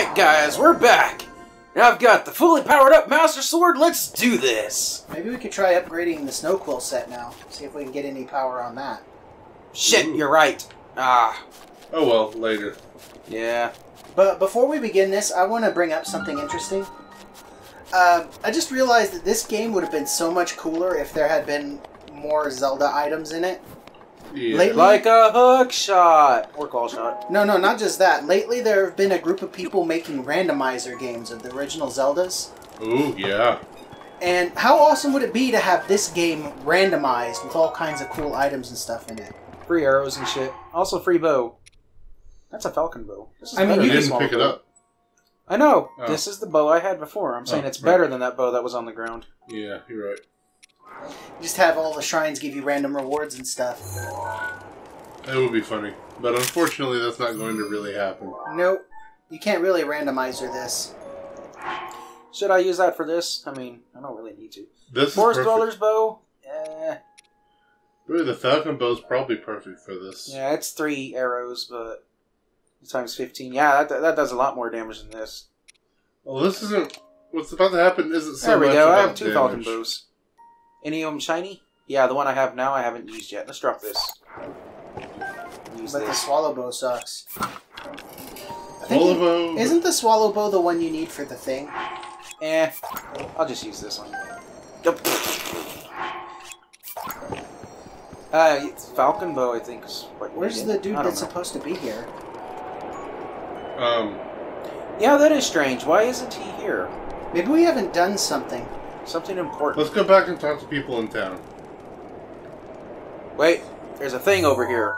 Alright guys, we're back! Now I've got the fully powered up Master Sword, let's do this! Maybe we could try upgrading the Snow Quill set now. See if we can get any power on that. Shit, ooh. You're right. Ah. Oh well, later. Yeah. But before we begin this, I want to bring up something interesting. I just realized that this game would have been so much cooler if there had been more Zelda items in it. Yeah. Lately, like a hook shot or call shot. No, not just that. Lately, there have been a group of people making randomizer games of the original Zeldas. Ooh, yeah. And how awesome would it be to have this game randomized with all kinds of cool items and stuff in it? Free arrows and shit. Also, free bow. That's a falcon bow. I mean, you didn't pick it up. I know. Oh. This is the bow I had before. I'm saying it's better than that bow that was on the ground. Yeah, you're right. Just have all the shrines give you random rewards and stuff. That would be funny. But unfortunately, that's not going to really happen. Nope. You can't really randomizer this. Should I use that for this? I mean, I don't really need to. This Forest Dweller's bow? Eh. Really, the falcon bow's probably perfect for this. Yeah, it's 3 arrows, but times 15. Yeah, that does a lot more damage than this. Well, this isn't... What's about to happen isn't so much about damage. There we go, I have 2 falcon bows. Any of them shiny? Yeah, the one I have now I haven't used yet. Let's drop this. But the swallow bow sucks. Isn't the swallow bow the one you need for the thing? Eh. I'll just use this one. It's falcon bow, I think. Where's the dude that's supposed to be here? Yeah, that is strange. Why isn't he here? Maybe we haven't done something. Something important. Let's go back and talk to people in town. Wait, there's a thing over here.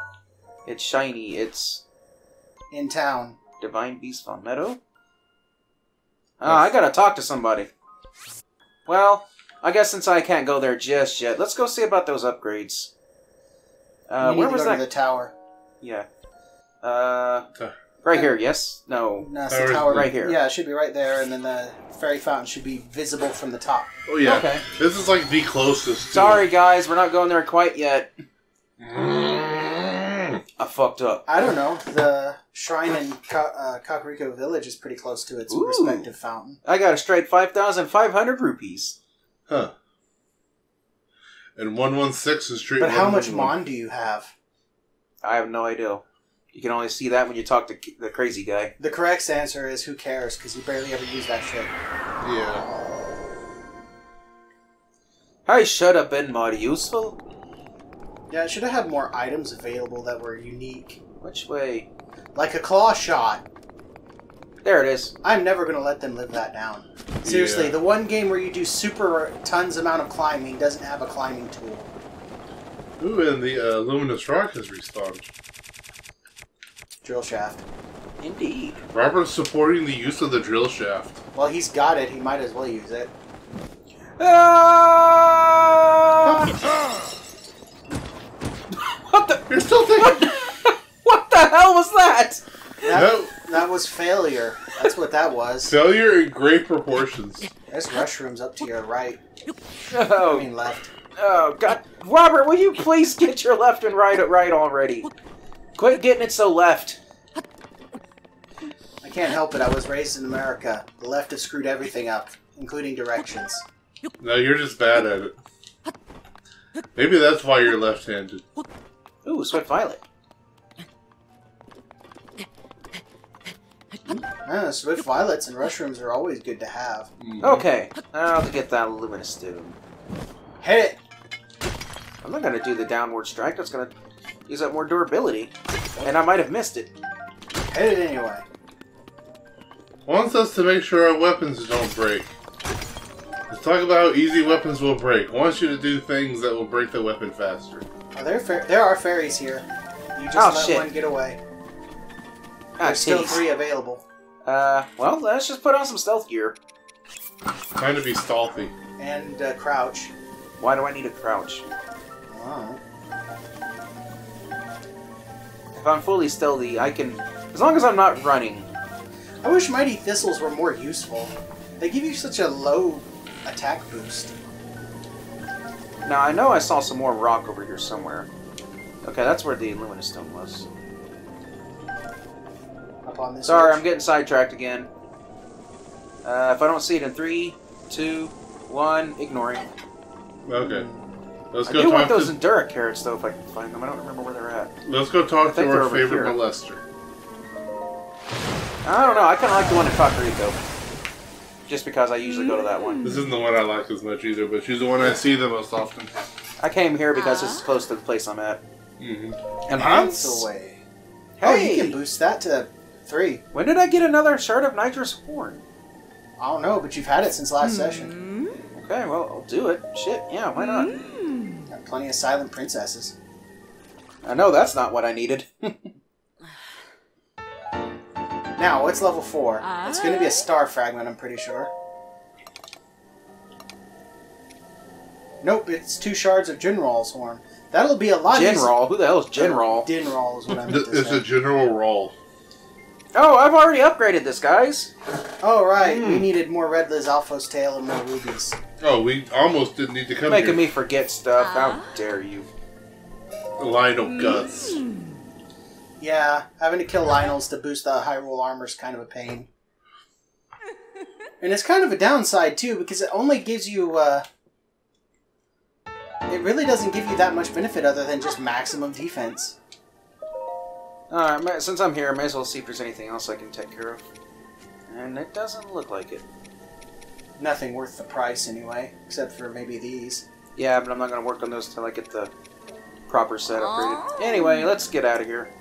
It's shiny. It's in town. Divine Beast Von Meadow? Ah, I gotta talk to somebody. Well, I guess since I can't go there just yet, let's go see about those upgrades. Where was that? The tower. Yeah. Right here, yes? No. No, it's the tower right here. Yeah, it should be right there, and then the fairy fountain should be visible from the top. Oh, yeah. Okay. This is like the closest. Sorry, guys, we're not going there quite yet. I fucked up. I don't know. The shrine in Kakariko Village is pretty close to its respective fountain. I got a straight 5,500 rupees. Huh. And 116 is straight. But how much Mon do you have? I have no idea. You can only see that when you talk to the crazy guy. The correct answer is who cares, because you barely ever use that shit. Yeah. I should have been more useful. Yeah, I should have had more items available that were unique. Which way? Like a claw shot. There it is. I'm never going to let them live that down. Seriously, the one game where you do super tons amount of climbing doesn't have a climbing tool. Ooh, and the luminous rock has respawned. Drill shaft. Indeed. Robert's supporting the use of the drill shaft. Well, he's got it. He might as well use it. What the? You're still thinking. What the hell was that? That was failure. That's what that was. Failure in great proportions. There's mushrooms up to your right. Oh. I mean left. Oh, God. Robert, will you please get your left and right already? Quit getting it so left. I can't help it. I was raised in America. The left has screwed everything up, including directions. No, you're just bad at it. Maybe that's why you're left-handed. Ooh, Sweat Violet. Swift Violets and mushrooms are always good to have. Okay, I'll get that luminous stone. Hit it! I'm not going to do the downward strike. That's going to... Use up more durability, and I might have missed it. Hit it anyway. Wants us to make sure our weapons don't break. Let's talk about how easy weapons will break. Wants you to do things that will break the weapon faster. Oh, there are fairies here. You just let one get away. There's still 3 available. Well, let's just put on some stealth gear. Trying to be stealthy. And crouch. Why do I need to crouch? Oh. If I'm fully stealthy, I can... As long as I'm not running. I wish Mighty Thistles were more useful. They give you such a low attack boost. Now, I know I saw some more rock over here somewhere. Okay, that's where the Luminous Stone was. Up on this. Sorry, I'm getting sidetracked again. If I don't see it in 3, 2, 1, ignoring. Okay. Let's go. I do want those Endura carrots, though, if I can find them. I don't remember where they're at. Let's go talk to our favorite molester. I don't know. I kind of like the one in Kakariko. Just because I usually go to that one. This isn't the one I like as much either, but she's the one I see the most often. I came here because this is close to the place I'm at. Mm-hmm. And Hans? Away. Hey! Oh, you can boost that to 3. When did I get another shard of nitrous horn? I don't know, but you've had it since last session. Okay, well, I'll do it. Shit, yeah, why not? Got plenty of silent princesses. I know that's not what I needed. Now, what's level 4? It's going to be a star fragment, I'm pretty sure. Nope, it's 2 shards of Jinral's horn. That'll be a lot easier. Jinral? Who the hell is Jinral? Dinral is what I meant to say. It's a General Roll. Oh, I've already upgraded this, guys. Oh, right. We needed more Red Liz Alphos Tail and more rubies. Oh, we almost didn't need to come here. Making me forget stuff. How dare you. Lionel Guts. Yeah, having to kill Lionels to boost the Hyrule armor is kind of a pain. And it's kind of a downside, too, because it only gives you, it really doesn't give you that much benefit other than just maximum defense. Alright, since I'm here, I may as well see if there's anything else I can take care of. And it doesn't look like it. Nothing worth the price, anyway. Except for maybe these. Yeah, but I'm not going to work on those until I get the proper set upgraded. Anyway, let's get out of here.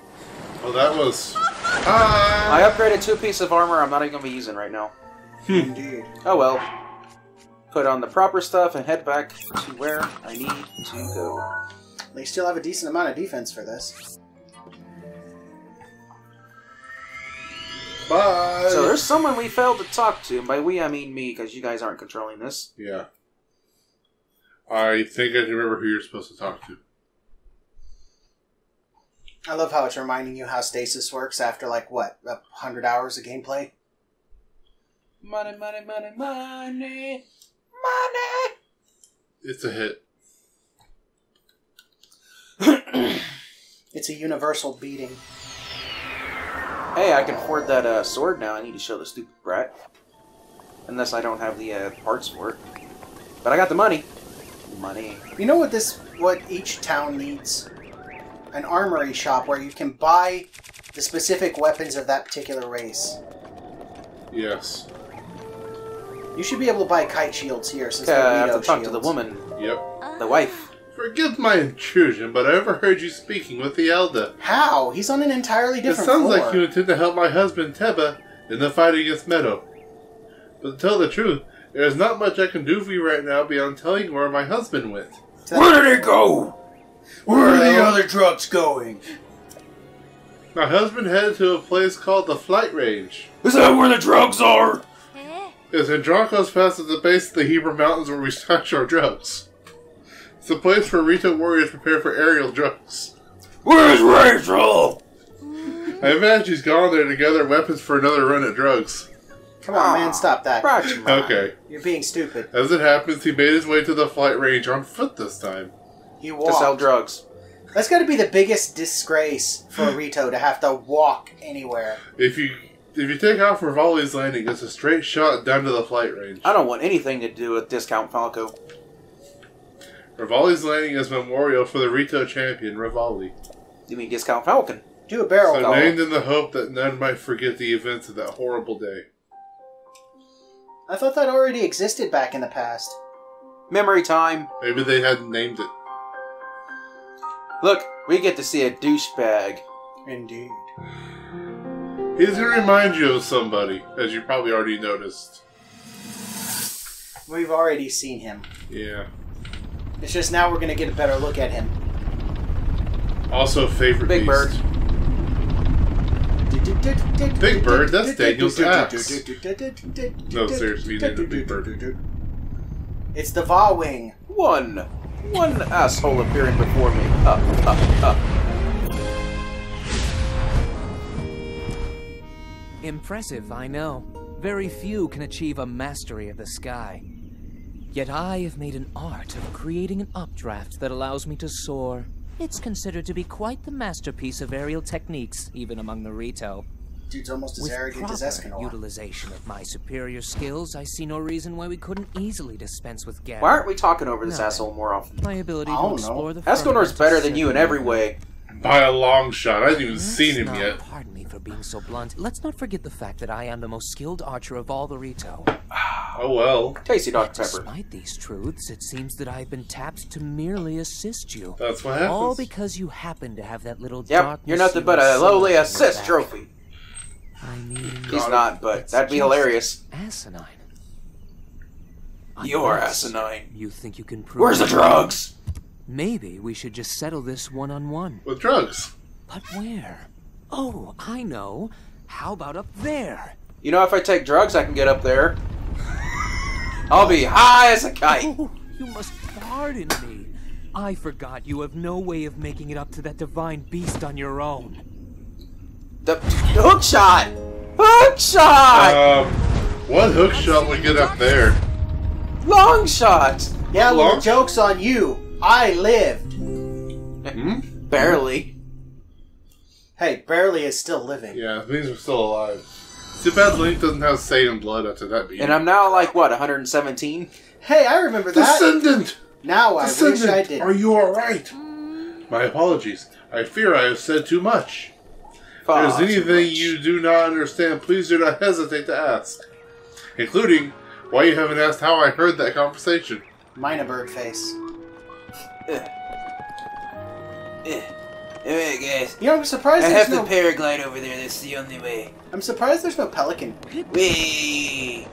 Well, that was... I upgraded 2 pieces of armor I'm not even going to be using right now. Indeed. Oh well. Put on the proper stuff and head back to where I need to go. They still have a decent amount of defense for this. Bye! So there's someone we failed to talk to. And by we, I mean me, because you guys aren't controlling this. Yeah. I think I remember who you're supposed to talk to. I love how it's reminding you how stasis works after, like, what, 100 hours of gameplay? Money, money, money, money, money! It's a hit. It's a universal beating. Hey, I can afford that sword now. I need to show the stupid brat. Unless I don't have the parts for it. But I got the money. Money. You know what this, what each town needs? An armory shop where you can buy the specific weapons of that particular race. Yes. You should be able to buy kite shields here since they have to talk to the woman. Yep. The wife. Forgive my intrusion, but I overheard you speaking with the Elder. How? He's on an entirely different floor. It sounds like you intend to help my husband, Teba, in the fight against Meadow. But to tell the truth, there is not much I can do for you right now beyond telling where my husband went. Where did he go? Where are the other trucks going? My husband headed to a place called the Flight Range. Is that where the drugs are? It's in Draco's Pass at the base of the Hebrew Mountains where we stash our drugs. It's a place where retail warriors prepare for aerial drugs. Where's Rachel? I imagine she's gone there to gather weapons for another run at drugs. Come on, man, stop that. Okay. You're being stupid. As it happens, he made his way to the Flight Range on foot this time. To sell drugs. That's got to be the biggest disgrace for Rito to have to walk anywhere. If you take off from Volley's Landing, it's a straight shot down to the Flight Range. I don't want anything to do with Discount Falco. Rivali's Landing is memorial for the Rito champion, Rivali. You mean Discount Falcon? Do a barrel. So named in the hope that none might forget the events of that horrible day. I thought that already existed back in the past. Memory time. Maybe they hadn't named it. Look, we get to see a douchebag. Indeed. He's going to remind you of somebody, as you probably already noticed. We've already seen him. Yeah. It's just now we're going to get a better look at him. Also, favorite Big Bird. Big Bird? That's Daniel's axe. No, seriously, you need a Big Bird. It's the Vawing. One asshole appearing before me. Up. Impressive, I know. Very few can achieve a mastery of the sky. Yet I have made an art of creating an updraft that allows me to soar. It's considered to be quite the masterpiece of aerial techniques, even among the Rito. Dude's almost as arrogant as Escanor. With utilization of my superior skills, I see no reason why we couldn't easily dispense with Ganon. Why aren't we talking over this asshole more often? My ability to explore the Escanor's better than you in every way. By a long shot. I haven't even seen him yet. Pardon me for being so blunt. Let's not forget the fact that I am the most skilled archer of all the Rito. Oh well. Tasty Dr. Pepper. Despite these truths, it seems that I've been tapped to merely assist you. That's what happens. All because you happen to have that little dark... Yep, you're nothing but a lowly assist trophy. I mean... He's not, but that'd be hilarious. Asinine. You're asinine. You think you can prove... Where's the drugs? Maybe we should just settle this one-on-one. With drugs. But where? Oh, I know. How about up there? You know, if I take drugs, I can get up there. I'll be high as a kite. Oh, you must pardon me. I forgot you have no way of making it up to that divine beast on your own. The hook shot. Hook shot. What hook shot would get up there? Long shot. Yeah, long joke's on you. I lived. Mm-hmm. Barely. Hey, barely is still living. Yeah, these are still alive. It's too bad Link doesn't have Satan blood after that beat. And I'm now like, what, 117? Hey, I remember that. Descendant! Now Descendant. I wish I did. Are you alright? My apologies. I fear I have said too much. Far if there's anything you do not understand, please do not hesitate to ask. Including why you haven't asked how I heard that conversation. Mine a bird face. Alright guys. You know, I'm surprised there's no... I have the paraglide over there, that's the only way. I'm surprised there's no pelican. Wait.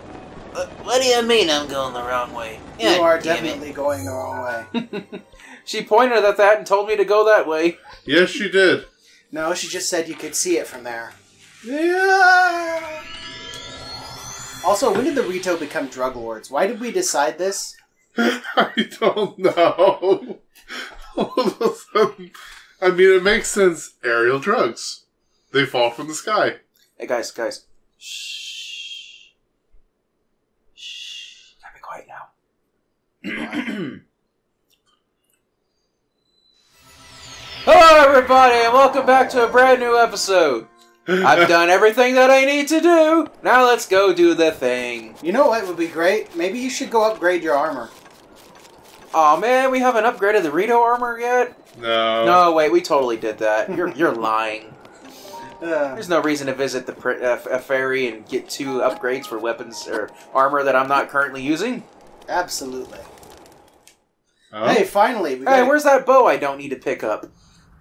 What do you mean I'm going the wrong way? You are definitely going the wrong way. She pointed at that and told me to go that way. Yes, she did. No, she just said you could see it from there. Yeah. Also, when did the Rito become drug lords? Why did we decide this? I don't know. All of a sudden, I mean, it makes sense. Aerial drugs. They fall from the sky. Hey, guys. Shh. Shh. Gotta be quiet now. Hello, everybody, and welcome back to a brand new episode. I've done everything that I need to do. Now let's go do the thing. You know what would be great? Maybe you should go upgrade your armor. Aw, oh, man, we haven't upgraded the Rito armor yet? No. No, wait, we totally did that. You're lying. There's no reason to visit the ferry and get 2 upgrades for weapons or armor that I'm not currently using. Absolutely. Oh. Hey, finally. Where's that bow I don't need to pick up?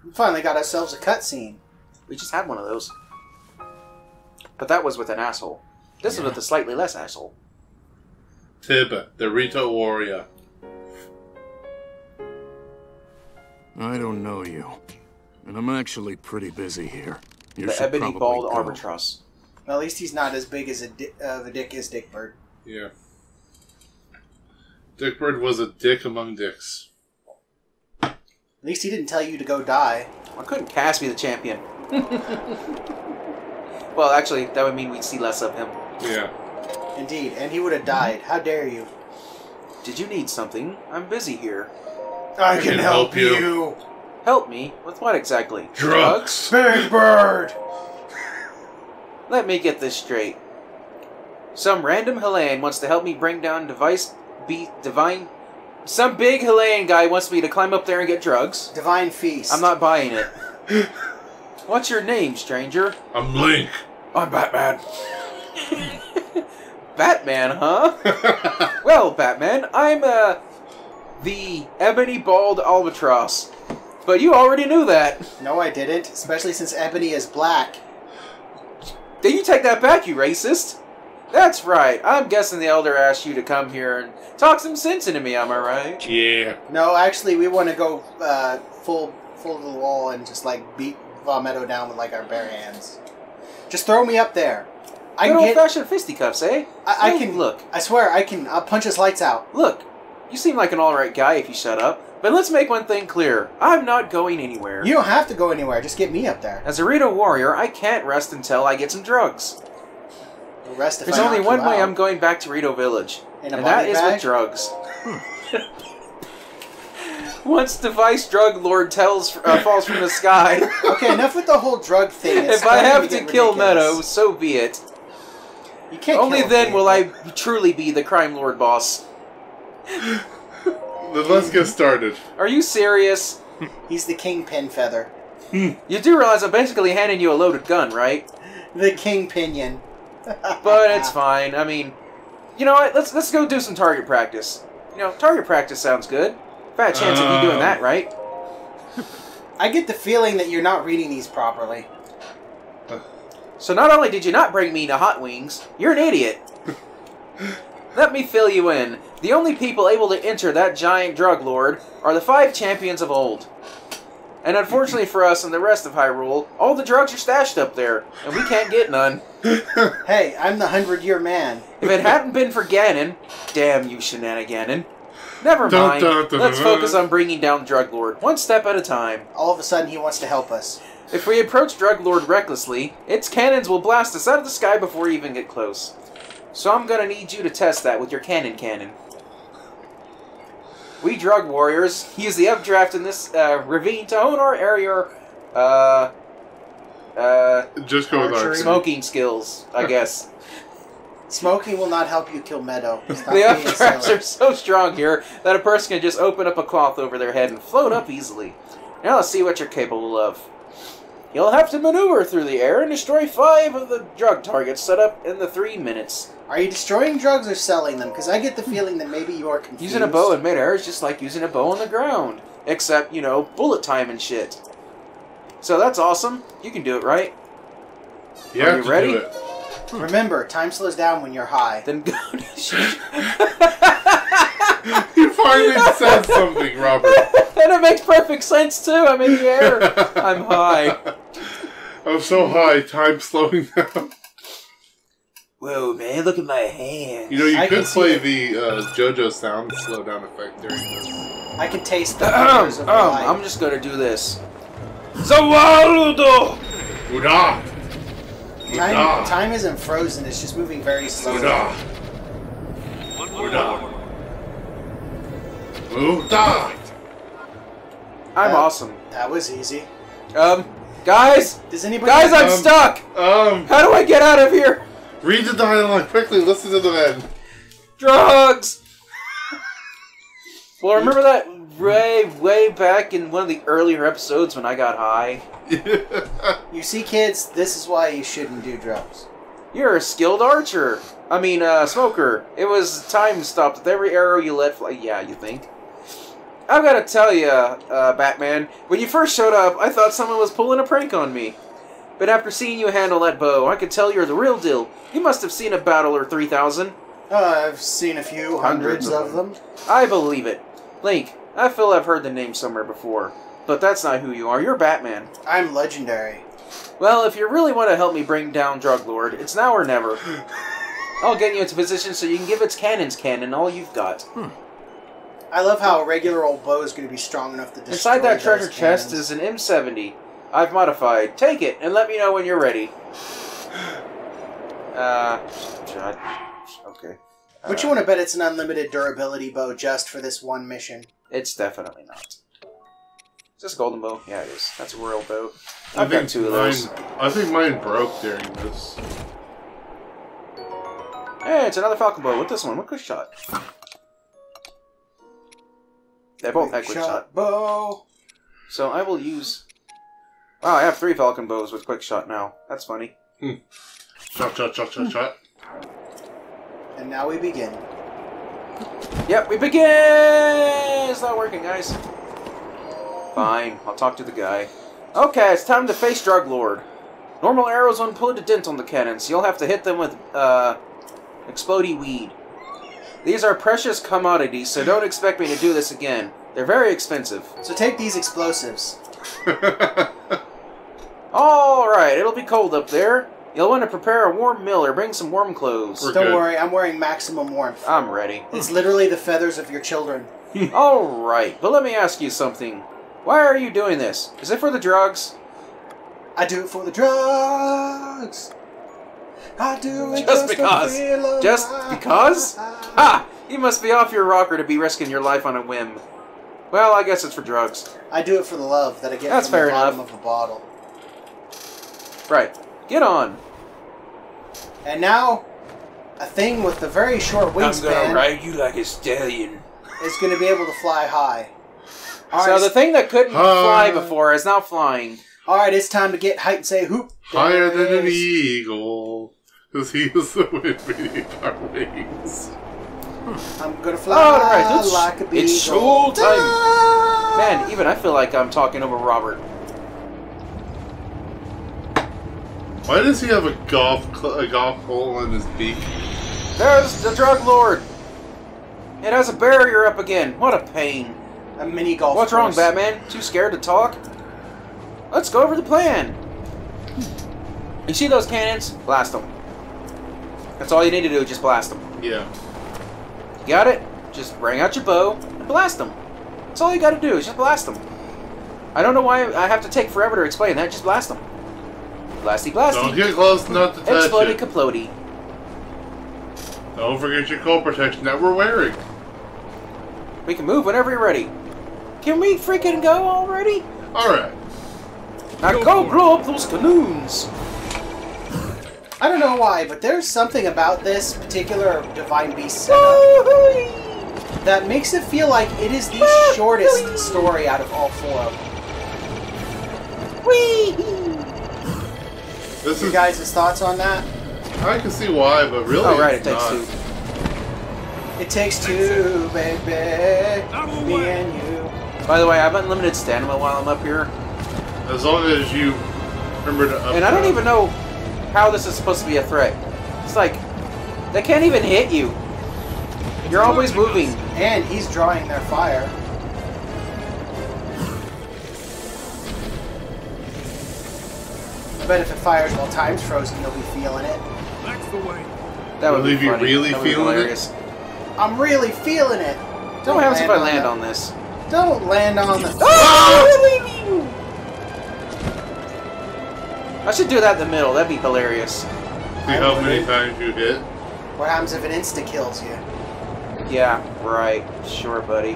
We finally got ourselves a cutscene. We just had one of those. But that was with an asshole. This is with a slightly less asshole. Tib, the Rito warrior. I don't know you, and I'm actually pretty busy here. You the ebony bald albatross. Well, at least he's not as big as a dick as Dickbird. Yeah. Dickbird was a dick among dicks. At least he didn't tell you to go die. Why couldn't Cass be the champion? Well, actually, that would mean we'd see less of him. Yeah. Indeed, and he would have died. How dare you? Did you need something? I'm busy here. I can help you. Help me? With what exactly? Drugs? Big Bird! Let me get this straight. Some random Helene wants to help me bring down Some big Helene guy wants me to climb up there and get drugs. Divine Feast. I'm not buying it. What's your name, stranger? I'm Link. I'm Batman. Batman, huh? Well, Batman, I'm, the ebony bald albatross. But you already knew that. No, I didn't. Especially since ebony is black. Did you take that back, you racist? That's right. I'm guessing the elder asked you to come here and talk some sense into me, am I right? Yeah. No, actually, we want to go full to the wall and just, like, beat Vomito down with, like, our bare hands. Just throw me up there. Good old-fashioned fisticuffs, eh? I can look. I swear, I'll punch his lights out. Look. You seem like an alright guy if you shut up, but let's make one thing clear. I'm not going anywhere. You don't have to go anywhere. Just get me up there. As a Rito warrior, I can't rest until I get some drugs. We'll rest if There's only one way I'm going back to Rito Village, and that is with drugs. Once the Vice Drug Lord falls from the sky. Okay, enough with the whole drug thing. It's if I have to kill Meadow, so be it. You can't. Only kill then will I truly be the crime lord boss. Let's get started. Are you serious? He's the kingpin feather. You do realize I'm basically handing you a loaded gun, right? The kingpinion. But it's fine. I mean, you know what? Let's go do some target practice. You know, target practice sounds good. Fat chance of you doing that, right? I get the feeling that you're not reading these properly. So not only did you not bring me to Hot Wings, you're an idiot. Let me fill you in. The only people able to enter that giant drug lord are the 5 champions of old. And unfortunately for us and the rest of Hyrule, all the drugs are stashed up there, and we can't get none. Hey, I'm the 100-year man. If it hadn't been for Ganon, damn you, Shenaniganon. Never mind. Let's focus on bringing down Drug Lord, one step at a time. All of a sudden, he wants to help us. If we approach Drug Lord recklessly, its cannons will blast us out of the sky before we even get close. So I'm gonna need you to test that with your cannon. We drug warriors use the updraft in this ravine to hone our area. Just go with our smoking skills, I guess. Smoking will not help you kill Meadow. The updrafts are so strong here that a person can just open up a cloth over their head and float up easily. Now let's see what you're capable of. You'll have to maneuver through the air and destroy 5 of the drug targets set up in the 3 minutes. Are you destroying drugs or selling them? Because I get the feeling that maybe you are confused. Using a bow in midair is just like using a bow on the ground. Except, you know, bullet time and shit. So that's awesome. You can do it, right? Yeah. Are you ready? Remember, time slows down when you're high. Then go to shit. You finally said something, Robert. And it makes perfect sense, too. I'm in the air. I'm high. I'm so high. Time's slowing down. Whoa, man, look at my hands. You know, you could play the JoJo sound slow down effect during this. I can taste the flavors of the light. I'm just going to do this. Zawaldo! Uda! Time isn't frozen. It's just moving very slowly. Uda! Uda! Uda! I'm awesome. That was easy. Guys? Does anybody I'm stuck! How do I get out of here? Read the dialogue quickly, listen to the end. Drugs! Well, I remember that way back in one of the earlier episodes when I got high. You see, kids, this is why you shouldn't do drugs. You're a skilled archer. I mean, smoker. It was time stopped with every arrow you let fly. Yeah, you think? I've got to tell you, Batman, when you first showed up, I thought someone was pulling a prank on me. But after seeing you handle that bow, I could tell you're the real deal. You must have seen a battle or 3,000. I've seen a few hundreds of them. I believe it. Link, I feel I've heard the name somewhere before. But that's not who you are. You're Batman. I'm legendary. Well, if you really want to help me bring down Drug Lord, it's now or never. I'll get you into position so you can give its cannon all you've got. I love how a regular old bow is going to be strong enough to destroy. Inside that treasure chest is an M70. I've modified. Take it and let me know when you're ready. Okay. But you want to bet it's an unlimited durability bow just for this one mission? It's definitely not. Is this a golden bow? Yeah, it is. That's a royal bow. I've got 2 of those. I think mine broke during this. Hey, it's another falcon bow with this one. What quick shot? They both had quick shot. Bow. So I will use. Wow, I have 3 falcon bows with quick shot now. That's funny. Shot. And now we begin. Yep, we begin! It's not working, guys. Fine, I'll talk to the guy. Okay, it's time to face Drug Lord. Normal arrows won't put a dent on the cannons, so you'll have to hit them with explodey weed. These are precious commodities, so don't expect me to do this again. They're very expensive. So take these explosives. Alright, it'll be cold up there. You'll want to prepare a warm meal or bring some warm clothes. Don't worry, I'm wearing maximum warmth. I'm ready. It's literally the feathers of your children. Alright, but let me ask you something. Why are you doing this? Is it for the drugs? I do it for the drugs. I do it just because. Just because? Ha! You must be off your rocker to be risking your life on a whim. Well, I guess it's for drugs. I do it for the love that I get from the bottom of a bottle. Right. Get on. And now, a thing with a very short wingspan... I'm gonna ride you like a stallion. ...is gonna be able to fly high. All so right, the thing that couldn't fly before is now flying. Alright, it's time to get height and say hoop. Higher than an eagle. Because he is the wind beneath our wings. I'm gonna fly like a beagle. It's show time. Man, even I feel like I'm talking over Robert. Why does he have a golf hole in his beak? There's the drug lord. It has a barrier up again. What a pain. A mini golf. What's wrong, Batman? Too scared to talk? Let's go over the plan. You see those cannons? Blast them. That's all you need to do. Just blast them. Yeah. Got it? Just bring out your bow and blast them. That's all you gotta do is just blast them. I don't know why I have to take forever to explain that. Just blast them. Blasty, blasty. Don't get close not to touch it. Explodey, kaplodey. Don't forget your cold protection that we're wearing. We can move whenever you're ready. Can we freaking go already? Alright. Now go blow up those canoons. I don't know why, but there's something about this particular Divine Beast setup that makes it feel like it is the shortest story out of all four of them. This you guys' thoughts on that? I can see why, but really it takes two. It takes two, baby. Me and you. By the way, I have unlimited stamina while I'm up here. As long as you remember to up. And I don't even know how this is supposed to be a threat. It's like, they can't even hit you. You're always moving. And he's drawing their fire. I bet if it fires while time's frozen, you'll be feeling it. That's the way. That would be funny. Really feeling it? I'm really feeling it. What happens if I land on this? Don't land on the... Oh! I should do that in the middle. That'd be hilarious. See how many times you hit? What happens if it insta-kills you? Yeah, right. Sure, buddy.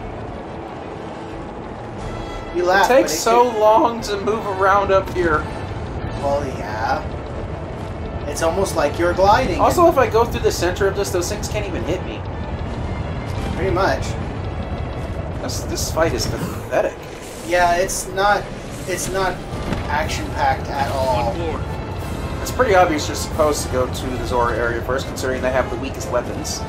You laugh, it takes so long to move around up here. Well, yeah. It's almost like you're gliding. Also, if I go through the center of this, those things can't even hit me. Pretty much. This fight is pathetic. Yeah, it's not... It's not... action-packed at all. It's pretty obvious you're supposed to go to the Zora area first, considering they have the weakest weapons.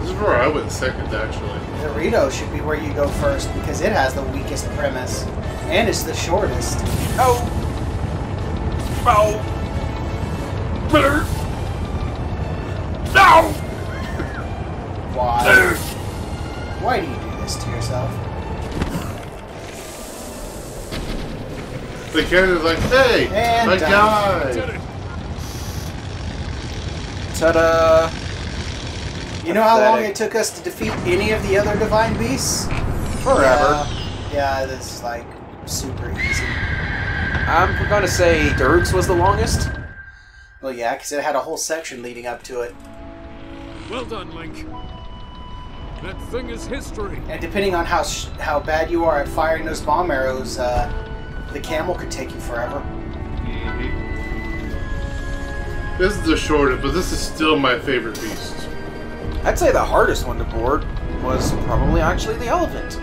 This is where I went second, actually. Dorito should be where you go first, because it has the weakest premise. And it's the shortest. Oh! Oh! Brr! No! Why? Brr. Why do you do this to yourself? The character's like, hey, and I died. Ta-da! You know how long it took us to defeat any of the other Divine Beasts? Forever. Yeah, this is like super easy. I'm gonna say Daruk's was the longest. Well, yeah, because it had a whole section leading up to it. Well done, Link. That thing is history. And depending on how bad you are at firing those bomb arrows, the camel could take you forever. Mm-hmm. This is the shortest, but this is still my favorite beast. I'd say the hardest one to board was probably actually the elephant.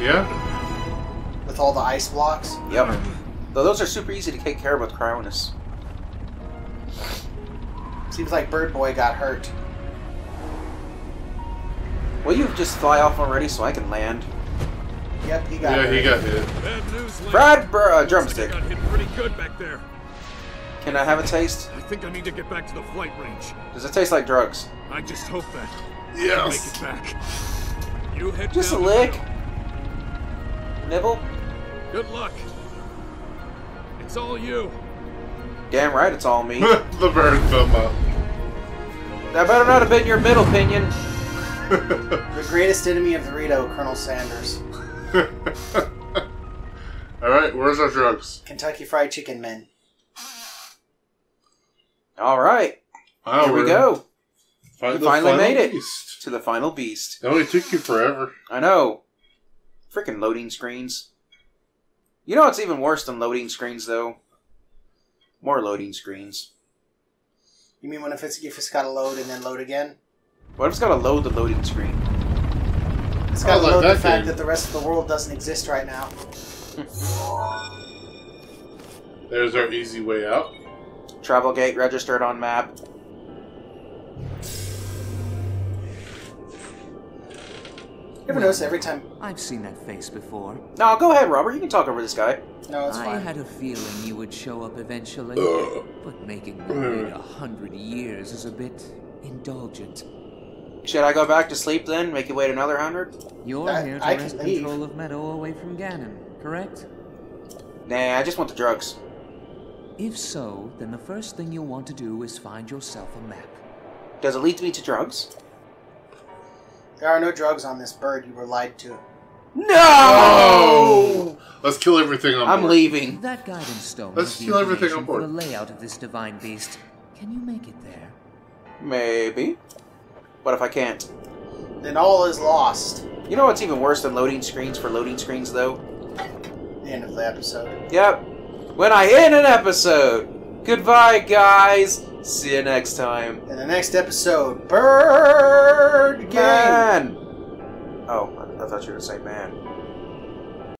Yeah? With all the ice blocks? Yep. Though those are super easy to take care of with Cryonis. Seems like Bird Boy got hurt. Will you just fly off already so I can land? Yep, he got hit. Yeah, he got hit. Bad news, Brad Drumstick. I got hit pretty good back there. Can I have a taste? I think I need to get back to the flight range. Does it taste like drugs? I just hope that. Yes. Make it back. You head just a lick. Nibble. Good luck. It's all you. Damn right, it's all me. The bird come up. That better not have been your middle pinion. The greatest enemy of Dorito, Colonel Sanders. Alright, where's our drugs? Kentucky Fried Chicken Men. Alright. Here we go. You finally made it to the final beast. Oh, it took you forever. I know. Freaking loading screens. You know what's even worse than loading screens, though? More loading screens. You mean when if it's got to load and then load again? What if it's got to load the loading screen? It's got to load the fact that the rest of the world doesn't exist right now. There's our easy way out. Travel gate registered on map. You ever notice every time... I've seen that face before. No, go ahead, Robert. You can talk over this guy. No, it's fine. I had a feeling you would show up eventually, but making me wait 100 years is a bit indulgent. Should I go back to sleep then? Make you wait another 100? You're here to wrest control of Meadow away from Ganon, correct? Nah, I just want the drugs. If so, then the first thing you'll want to do is find yourself a map. Does it lead me to drugs? There are no drugs on this bird. You were lied to. No! Oh! Let's kill everything on board. I'm leaving. That guidance stone. Let's kill everything on board. The layout of this divine beast. Can you make it there? Maybe. What if I can't? Then all is lost. You know what's even worse than loading screens for loading screens, though? The end of the episode. Yep. When I end an episode. Goodbye, guys. See you next time. In the next episode, Bird Gang! Man. Oh, I thought you were going to say man.